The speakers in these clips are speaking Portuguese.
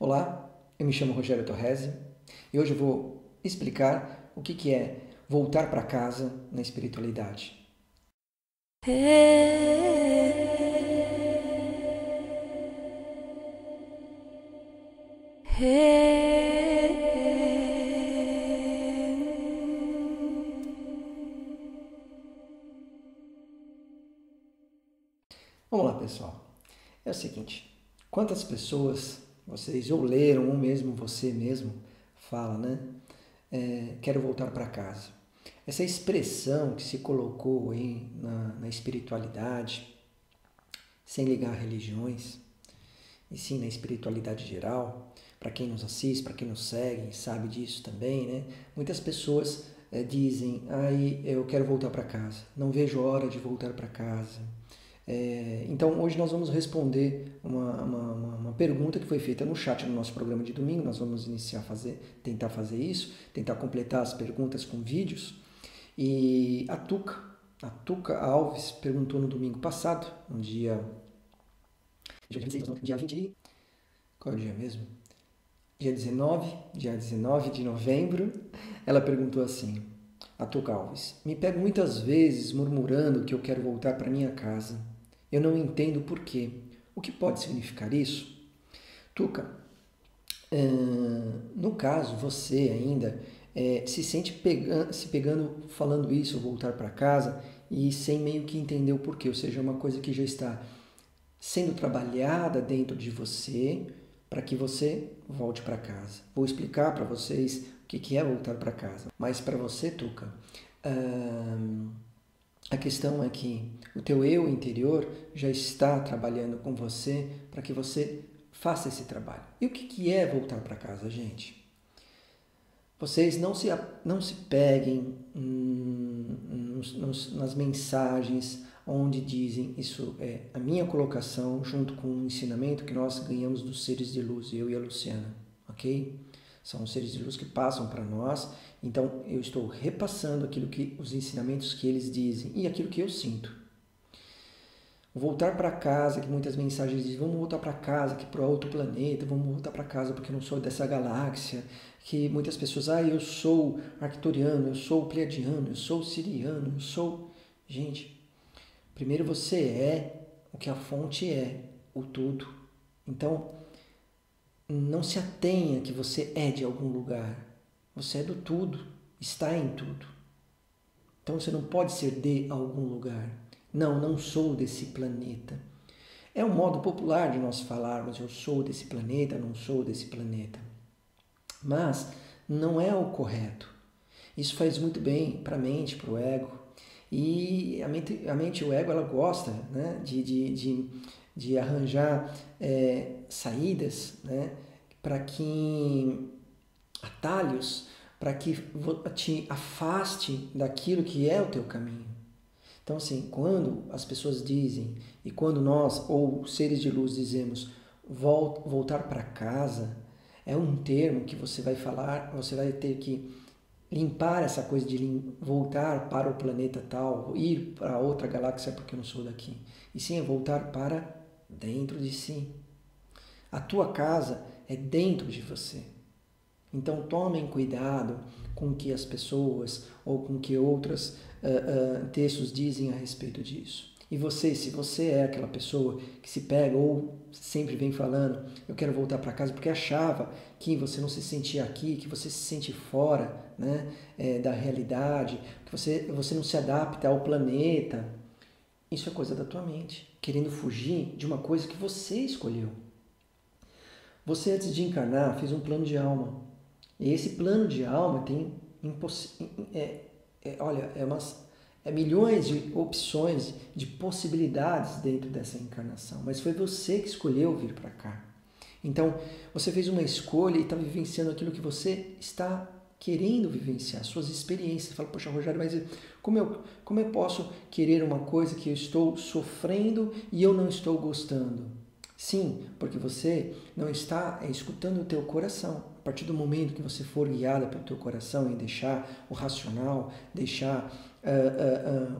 Olá, eu me chamo Rogério Torres e hoje eu vou explicar o que é voltar para casa na espiritualidade. Vamos lá, pessoal. É o seguinte, quantas pessoas vocês ou leram, ou mesmo você mesmo fala, né? Quero voltar para casa. Essa expressão que se colocou aí na espiritualidade, sem ligar religiões, e sim na espiritualidade geral, para quem nos assiste, para quem nos segue, sabe disso também, né? Muitas pessoas dizem, eu quero voltar para casa, não vejo hora de voltar para casa. Então, hoje nós vamos responder uma pergunta que foi feita no chat no nosso programa de domingo. Nós vamos iniciar a tentar fazer isso, tentar completar as perguntas com vídeos. E a Tuca Alves perguntou no domingo passado, no dia 19 de novembro, ela perguntou assim, a Tuca Alves, me pego muitas vezes murmurando que eu quero voltar para minha casa. Eu não entendo por quê. O que pode significar isso? Tuca, no caso, você ainda se sente se pegando, falando isso, voltar para casa, e sem meio que entender o porquê. Ou seja, é uma coisa que já está sendo trabalhada dentro de você para que você volte para casa. Vou explicar para vocês o que é voltar para casa. Mas para você, Tuca, a questão é que o teu eu interior já está trabalhando com você para que você faça esse trabalho. E o que é voltar para casa, gente? Vocês não se peguem nas mensagens onde dizem isso é a minha colocação junto com o ensinamento que nós ganhamos dos seres de luz, eu e a Luciana, ok? São os seres de luz que passam para nós, então eu estou repassando os ensinamentos que eles dizem e aquilo que eu sinto. Voltar para casa, que muitas mensagens dizem, vamos voltar para casa, que para outro planeta, vamos voltar para casa porque eu não sou dessa galáxia, que muitas pessoas, eu sou arcturiano, eu sou pleiadiano, eu sou siriano, eu sou... Gente, primeiro você é o que a fonte é, o tudo. Então, não se atenha que você é de algum lugar. Você é do tudo, está em tudo. Então você não pode ser de algum lugar. Não sou desse planeta. É um modo popular de nós falarmos, eu sou desse planeta, não sou desse planeta. Mas não é o correto. Isso faz muito bem para a mente, para o ego. E a mente e o ego, ela gosta, né, de arranjar saídas, né, para que atalhos, para que te afaste daquilo que é o teu caminho. Então, assim, quando as pessoas dizem e quando nós ou seres de luz dizemos voltar para casa, é um termo que você vai falar, você vai ter que limpar essa coisa de voltar para o planeta tal, ir para outra galáxia porque eu não sou daqui. E sim, é voltar para dentro de si. A tua casa é dentro de você. Então tomem cuidado com o que as pessoas ou com o que outros textos dizem a respeito disso. E você, se você é aquela pessoa que se pega ou sempre vem falando, eu quero voltar para casa porque achava que você não se sentia aqui, que você se sente fora, né, da realidade, que você não se adapta ao planeta, isso é coisa da tua mente, querendo fugir de uma coisa que você escolheu. Você, antes de encarnar, fez um plano de alma. E esse plano de alma tem milhões de opções, de possibilidades dentro dessa encarnação. Mas foi você que escolheu vir para cá. Então, você fez uma escolha e está vivenciando aquilo que você está querendo vivenciar, suas experiências. Você fala, poxa, Rogério, mas como eu posso querer uma coisa que eu estou sofrendo e eu não estou gostando? Sim, porque você não está escutando o teu coração. A partir do momento que você for guiada pelo teu coração e deixar o racional, deixar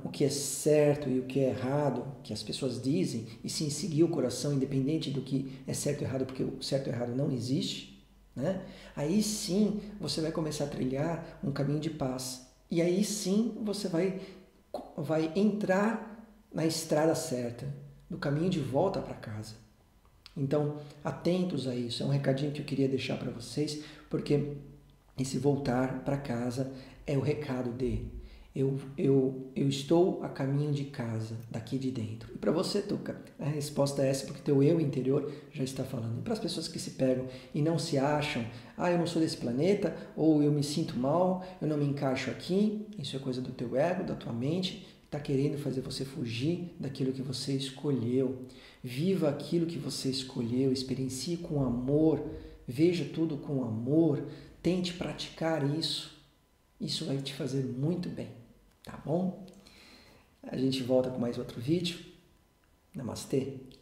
o que é certo e o que é errado, que as pessoas dizem, e sim seguir o coração, independente do que é certo e errado, porque o certo e errado não existe, né? Aí sim você vai começar a trilhar um caminho de paz. E aí sim você vai entrar na estrada certa, no caminho de volta para casa. Então, atentos a isso. É um recadinho que eu queria deixar para vocês, porque esse voltar para casa é o recado de... Eu estou a caminho de casa, daqui de dentro. E para você, Tuca, a resposta é essa, porque teu eu interior já está falando. E para as pessoas que se pegam e não se acham, ah, eu não sou desse planeta, ou eu me sinto mal, eu não me encaixo aqui, isso é coisa do teu ego, da tua mente, está querendo fazer você fugir daquilo que você escolheu. Viva aquilo que você escolheu, experiencie com amor, veja tudo com amor, tente praticar isso. Isso vai te fazer muito bem, tá bom? A gente volta com mais outro vídeo. Namastê!